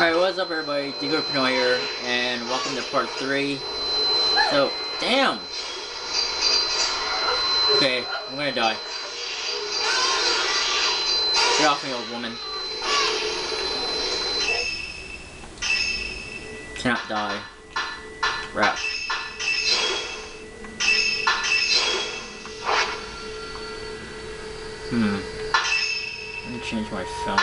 Alright, what's up everybody, DjKreashunz here, and welcome to part 3. So, damn! Okay, I'm gonna die. Get off me, old woman. Cannot die. Crap. Let me change my phone.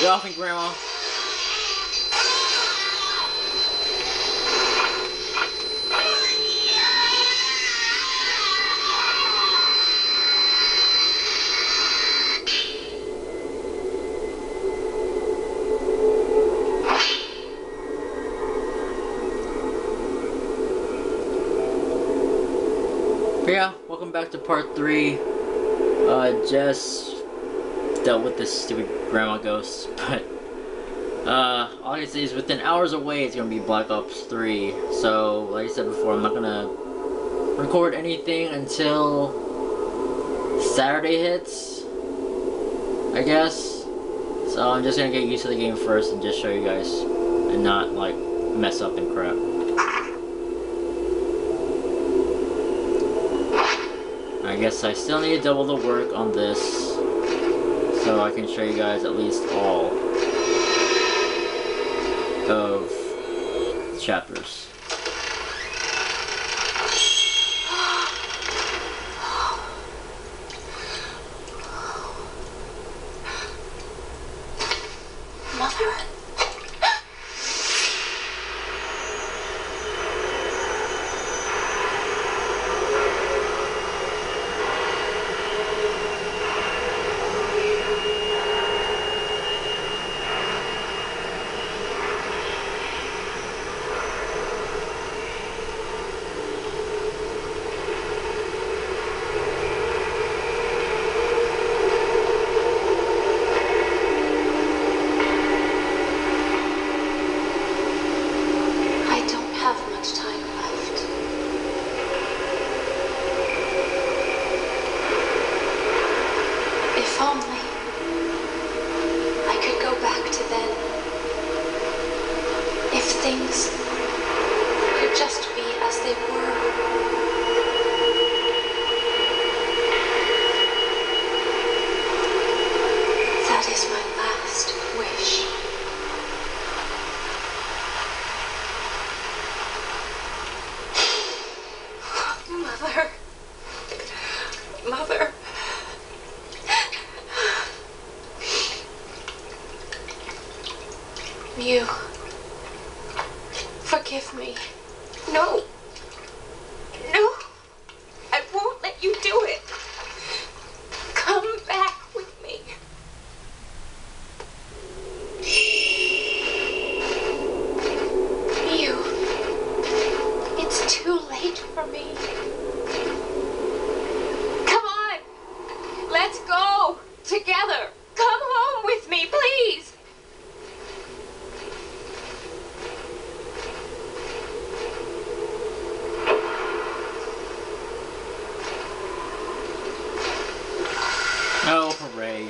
Get off me, Grandma. But yeah, welcome back to part 3. Just dealt with this stupid grandma ghost, but all I can say is within hours away it's gonna be Black Ops 3. So like I said before, I'm not gonna record anything until Saturday hits, I guess. So I'm just gonna get used to the game first and just show you guys and not like mess up and crap. I guess I still need to double the work on this, so I can show you guys at least all of the chapters. Mother? Things could just be as they were. That is my last wish. Mother. Mother. You. Forgive me. No. No. I won't let you do it. Come back with me. You. It's too late for me. Come on. Let's go together. Come home with me, please. Oh, hooray.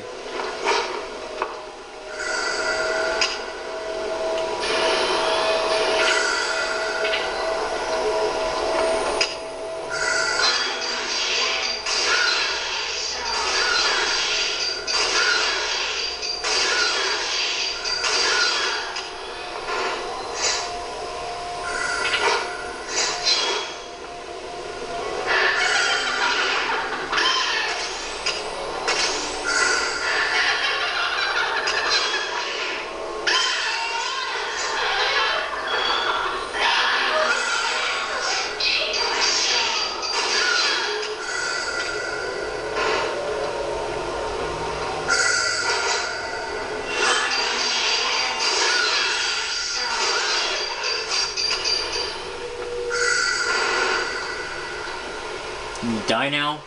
Die now?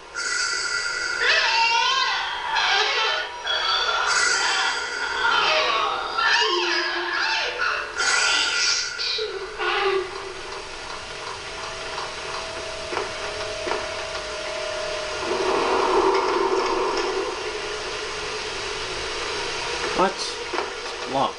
What? It's locked.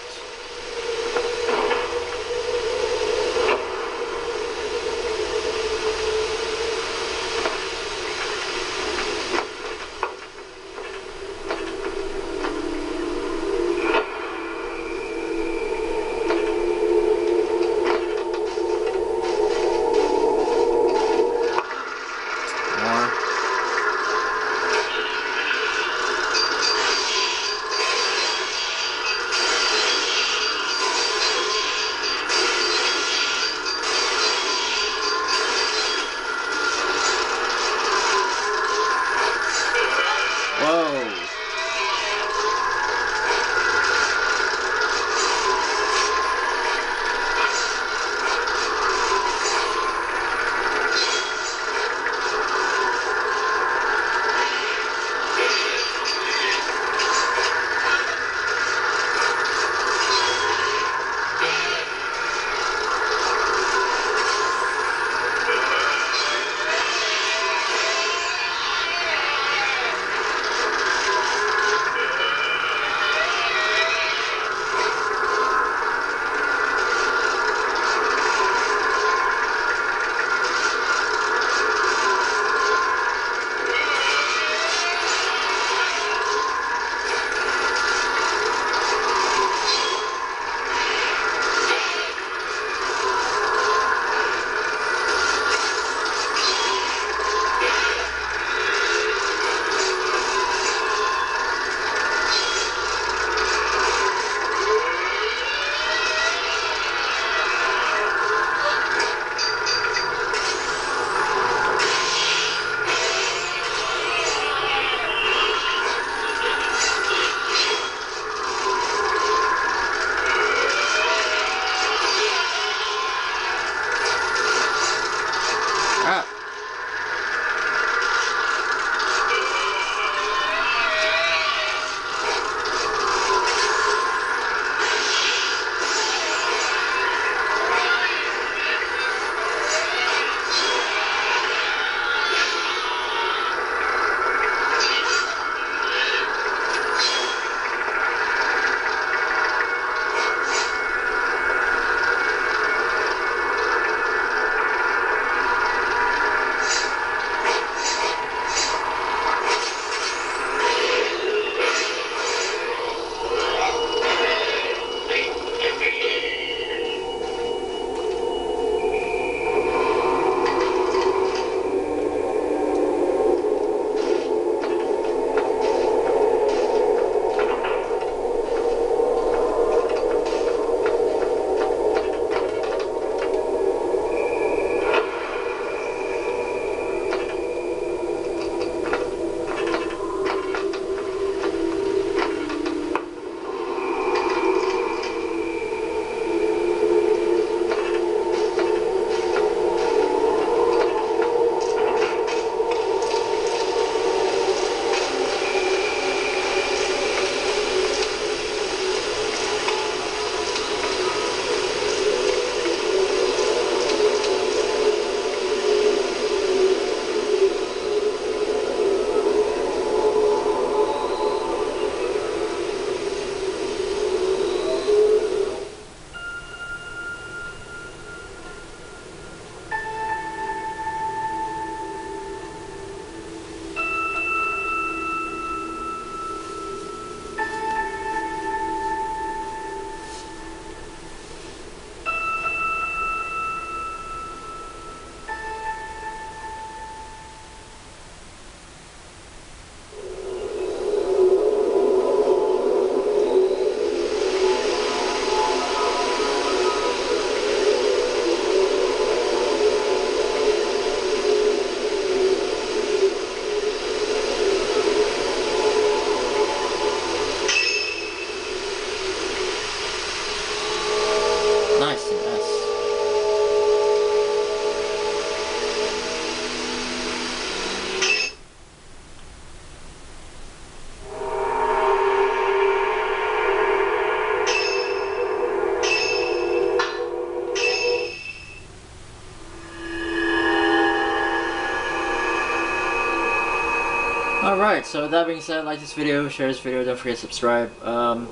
Alright, so with that being said, like this video, share this video, don't forget to subscribe. 9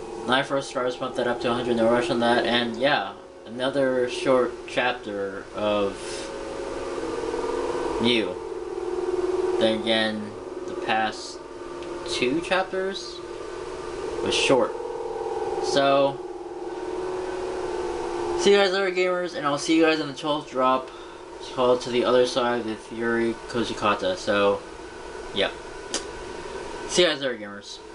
subscribers, bump that up to 100, no rush on that, and yeah, another short chapter of Miu. Then again, the past 2 chapters was short. So, see you guys later, gamers, and I'll see you guys in the 12th drop. Called to the other side with Yuri Kozukata. So, yeah. See you guys later, gamers.